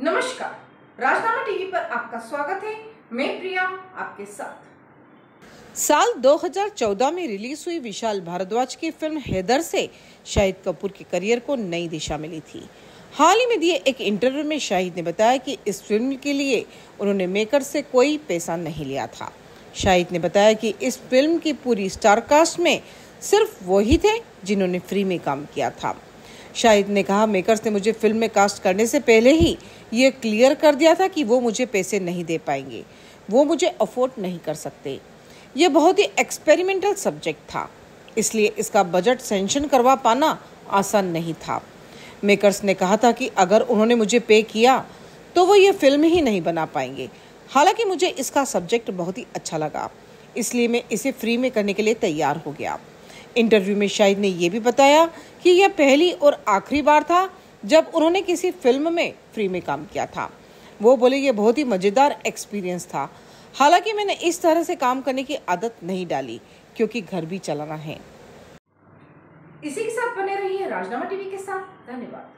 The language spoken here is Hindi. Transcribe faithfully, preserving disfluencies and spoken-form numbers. नमस्कार, राजनामा टीवी पर आपका स्वागत है। मैं प्रिया आपके साथ। साल दो हज़ार चौदह में रिलीज हुई विशाल भारद्वाज की फिल्म हैदर से शाहिद कपूर के करियर को नई दिशा मिली थी। हाल ही में दिए एक इंटरव्यू में शाहिद ने बताया कि इस फिल्म के लिए उन्होंने मेकर से कोई पैसा नहीं लिया था। शाहिद ने बताया कि इस फिल्म की पूरी स्टारकास्ट में सिर्फ वही थे जिन्होंने फ्री में काम किया था। शाहिद ने कहा, मेकर्स ने मुझे फिल्म में कास्ट करने से पहले ही ये क्लियर कर दिया था कि वो मुझे पैसे नहीं दे पाएंगे, वो मुझे अफोर्ड नहीं कर सकते। ये बहुत ही एक्सपेरिमेंटल सब्जेक्ट था, इसलिए इसका बजट सेंशन करवा पाना आसान नहीं था। मेकर्स ने कहा था कि अगर उन्होंने मुझे पे किया तो वो ये फिल्म ही नहीं बना पाएंगे। हालांकि मुझे इसका सब्जेक्ट बहुत ही अच्छा लगा, इसलिए मैं इसे फ्री में करने के लिए तैयार हो गया। इंटरव्यू में शाहिद ने यह भी बताया कि यह पहली और आखिरी बार था जब उन्होंने किसी फिल्म में फ्री में काम किया था। वो बोले, ये बहुत ही मज़ेदार एक्सपीरियंस था। हालांकि मैंने इस तरह से काम करने की आदत नहीं डाली क्योंकि घर भी चलाना है। इसी के साथ बने रहिए राजनामा टीवी के साथ। धन्यवाद।